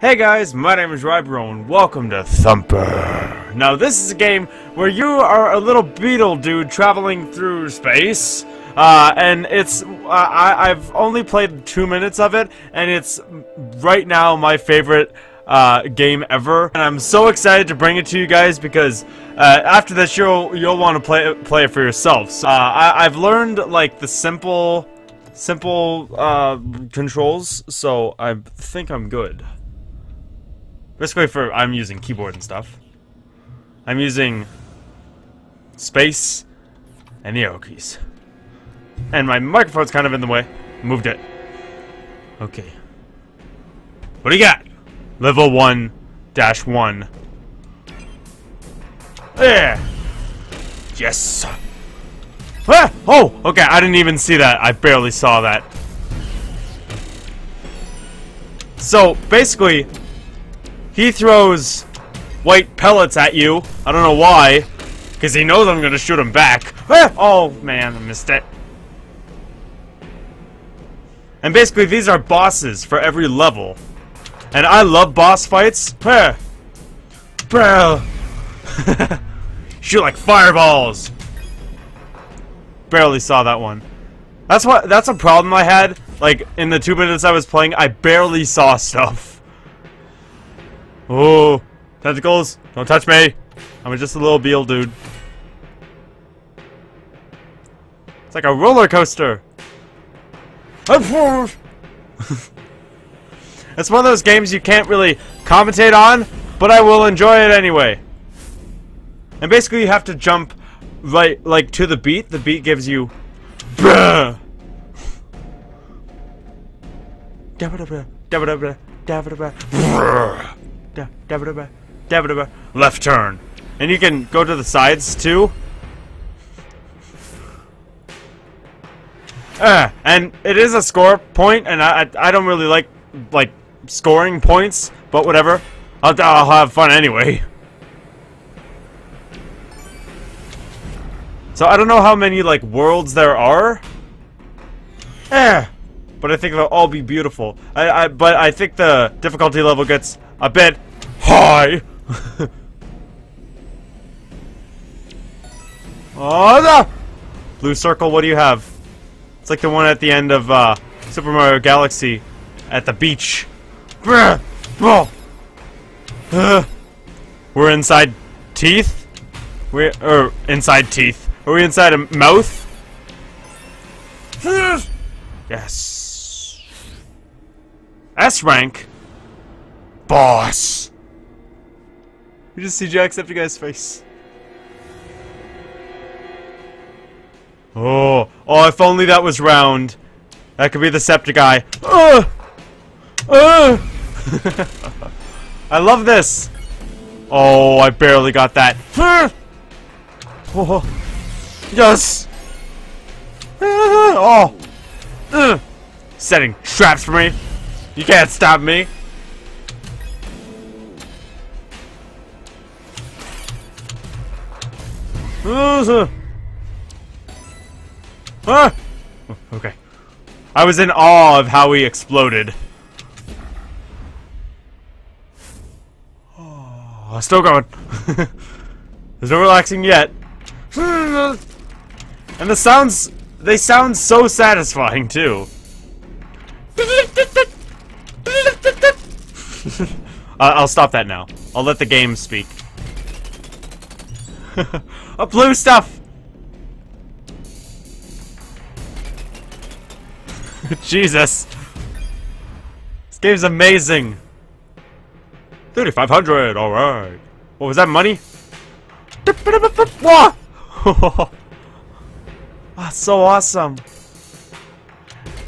Hey guys, my name is Rybro and welcome to Thumper. Now this is a game where you are a little beetle dude traveling through space, and it's I've only played 2 minutes of it, and it's right now my favorite game ever, and I'm so excited to bring it to you guys because after this you'll want to play it for yourselves. I've learned like the simple controls, so I think I'm good. Basically, I'm using keyboard and stuff. I'm using space and the arrow keys. And my microphone's kind of in the way. Moved it. Okay. What do you got? Level 1-1. There. Yes. Ah! Oh. Okay. I didn't even see that. I barely saw that. So basically, he throws white pellets at you. I don't know why, because he knows I'm gonna shoot him back. Ah! Oh man, I missed it. And basically, these are bosses for every level, and I love boss fights. Ah! Bro, shoot like fireballs. Barely saw that one. That's a problem I had. Like in the 2 minutes I was playing, I barely saw stuff. Oh, tentacles! Don't touch me! I'm just a little beetle dude. It's like a roller coaster. It's one of those games you can't really commentate on, but I will enjoy it anyway. And basically, you have to jump right, like to the beat. The beat gives you. Bruh. Left turn, and you can go to the sides too. And it is a score point, and I don't really like scoring points, but whatever. I'll have fun anyway. So I don't know how many like worlds there are. But I think they'll all be beautiful. But I think the difficulty level gets a bit high. Oh no! Blue circle, what do you have? It's like the one at the end of Super Mario Galaxy at the beach. We're inside teeth? Inside teeth. Are we inside a mouth? Yes. S rank boss. You just see Jack's after guy's face. Oh, if only that was round. That could be the Septaguy. I love this. Oh, I barely got that. Oh, yes. Oh, setting traps for me. You can't stop me. Ah! Okay. I was in awe of how he exploded. Oh, I'm still going. There's no relaxing yet. And the sounds, they sound so satisfying too. I'll stop that now. I'll let the game speak. A blue stuff. Jesus, this game's amazing. 3,500. All right. What was that money? That's so awesome.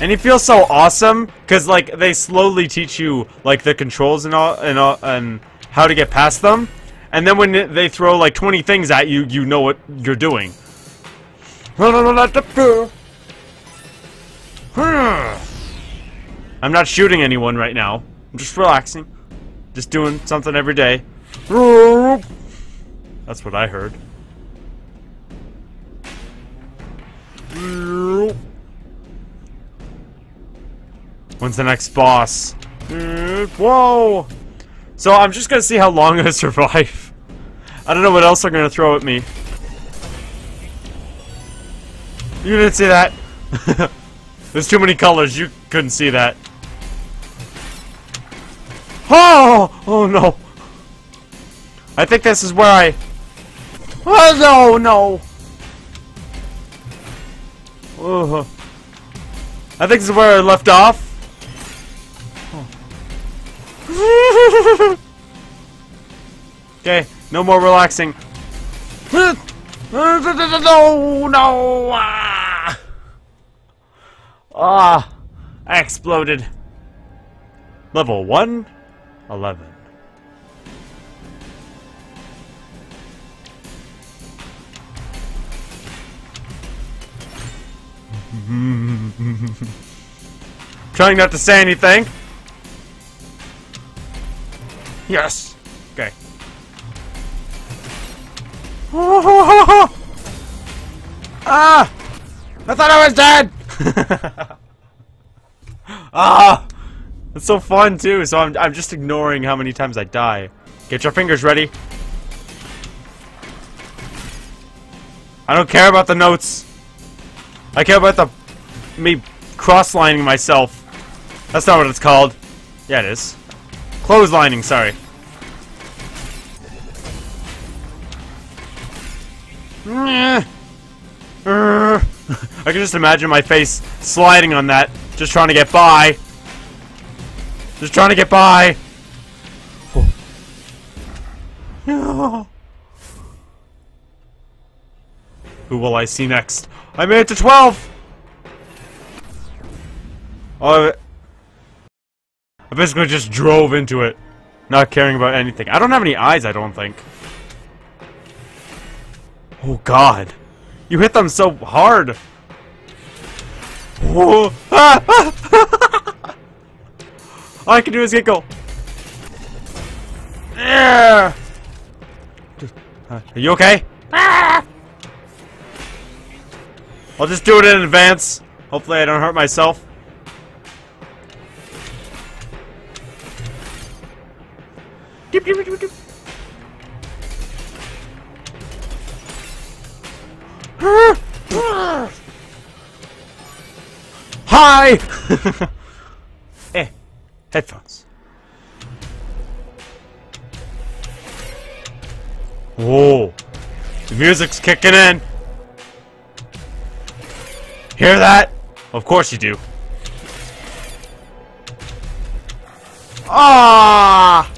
And you feel so awesome because like they slowly teach you like the controls and all and how to get past them, and then when they throw like 20 things at you, you know what you're doing. I'm not shooting anyone right now. I'm just relaxing, just doing something every day. That's what I heard. When's the next boss? Whoa! So I'm just gonna see how long I survive. I don't know what else they're gonna throw at me. You didn't see that. There's too many colors. You couldn't see that. Oh! Oh no! I think this is where I... Oh no! No! Oh. I think this is where I left off. Oh. Okay, no more relaxing. No! No! Ah! I exploded. Level 1, 11. Trying not to say anything. Yes. Okay. Ah! I thought I was dead. Ah! It's so fun too. So I'm just ignoring how many times I die. Get your fingers ready. I don't care about the notes. I care about the me cross-lining myself. That's not what it's called. Yeah, it is. Clotheslining, sorry. I can just imagine my face sliding on that, just trying to get by. Just trying to get by. Oh. Who will I see next? I made it to 12! Oh, I basically just drove into it, not caring about anything. I don't have any eyes, I don't think. Oh god. You hit them so hard. Whoa. Ah, ah. All I can do is giggle. Yeah. Are you okay? Ah. I'll just do it in advance. Hopefully I don't hurt myself. Doop, doop, doop, doop. Hi! Eh, headphones. Whoa. The music's kicking in. Hear that? Of course you do. Ah!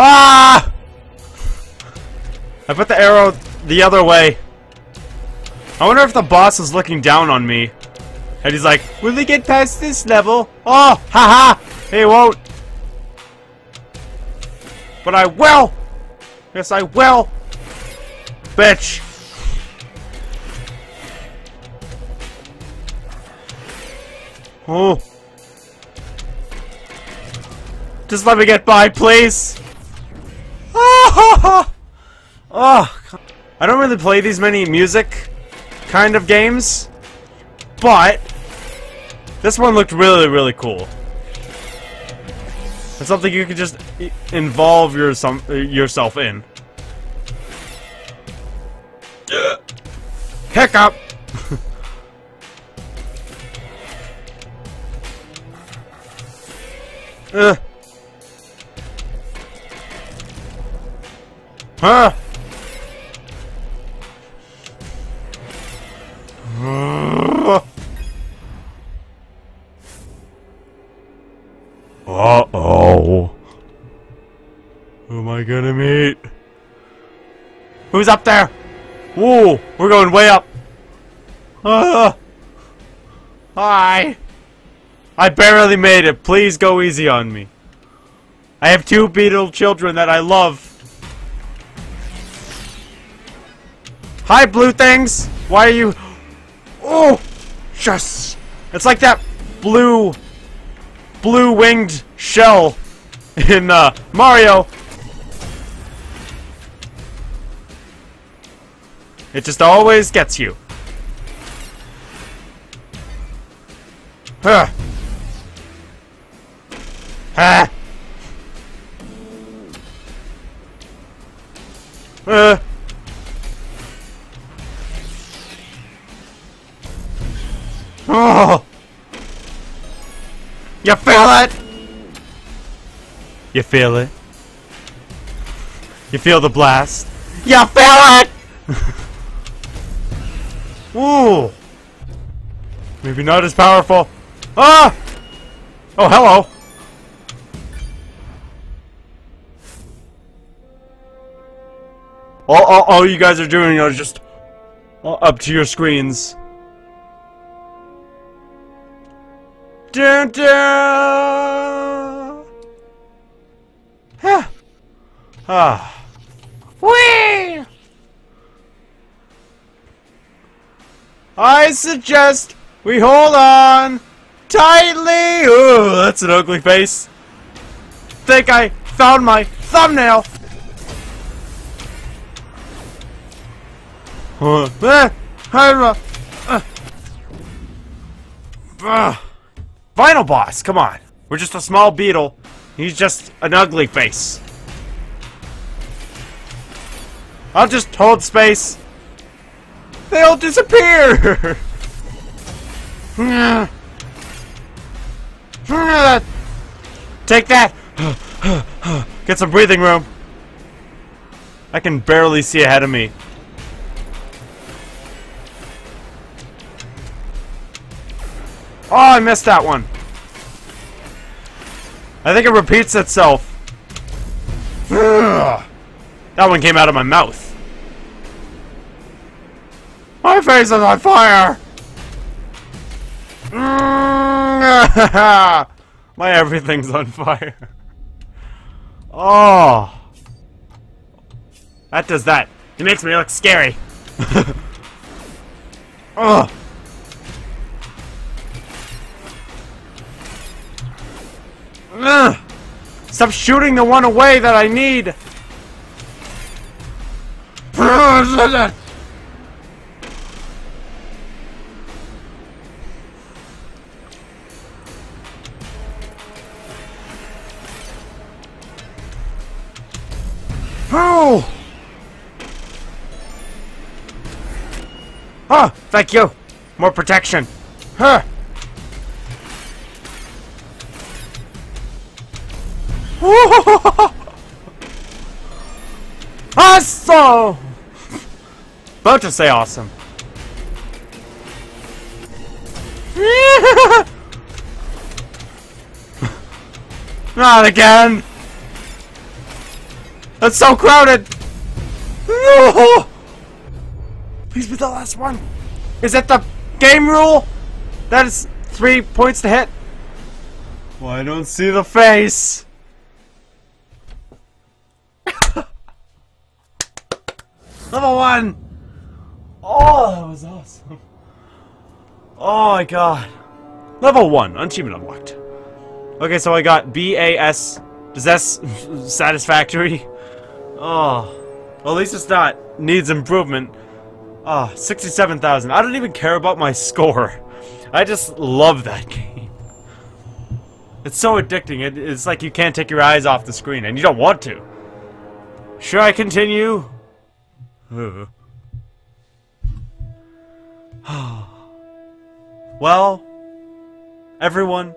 Ah! I put the arrow the other way. I wonder if the boss is looking down on me. And he's like, will they get past this level? Oh, haha! He won't. But I will! Yes, I will! Bitch! Oh. Just let me get by, please! Oh! Oh. I don't really play these many music kind of games. But this one looked really, really cool. It's something you could just involve yourself in. Hiccup! Huh? Uh-oh. Who am I gonna meet? Who's up there? Whoa, we're going way up. Hi. I barely made it. Please go easy on me. I have two beetle children that I love. Hi, blue things! Why are you... Oh! Yes! It's like that blue-winged shell in, Mario! It just always gets you. Huh. Ah. Oh. You feel it? You feel it? You feel the blast? You feel it? Ooh. Maybe not as powerful. Ah! Oh, hello. All you guys are doing are just up to your screens. Dun, dun. Huh. Ah. Whee! I suggest we hold on tightly. Ooh, that's an ugly face. Think I found my thumbnail. Final boss, come on. We're just a small beetle. He's just an ugly face. I'll just hold space. They'll disappear. Take that. Get some breathing room. I can barely see ahead of me. Oh, I missed that one. I think it repeats itself. Ugh. That one came out of my mouth. My face is on fire. My everything's on fire. Oh. That does that. It makes me look scary. Ugh. Ugh. Stop shooting the one away that I need. Oh! Oh, thank you. More protection. Huh. Awesome! About to say awesome. Not again! That's so crowded! No! Please be the last one! Is that the game rule? That is 3 points to hit? Well, I don't see the face! Level 1! Oh, that was awesome. Oh my god. Level 1. Achievement unlocked. Okay, so I got BAS. Is that satisfactory? Oh. Well, at least it's not. Needs improvement. Oh, 67,000. I don't even care about my score. I just love that game. It's so addicting. It's like you can't take your eyes off the screen, and you don't want to. Should I continue? Well, everyone,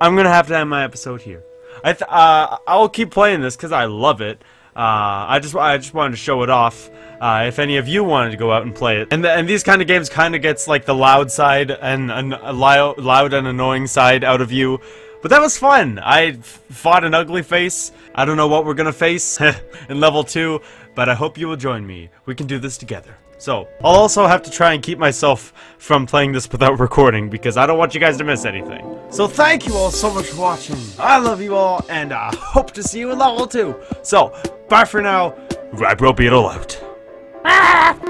I'm gonna have to end my episode here. I'll keep playing this because I love it. I just wanted to show it off. If any of you wanted to go out and play it, and these kind of games kind of gets like the loud side and loud and annoying side out of you. But that was fun. I fought an ugly face. I don't know what we're gonna face in level 2, but I hope you will join me. We can do this together. So, I'll also have to try and keep myself from playing this without recording because I don't want you guys to miss anything. So thank you all so much for watching. I love you all, and I hope to see you in level 2. So, bye for now. Rybro Beetle out.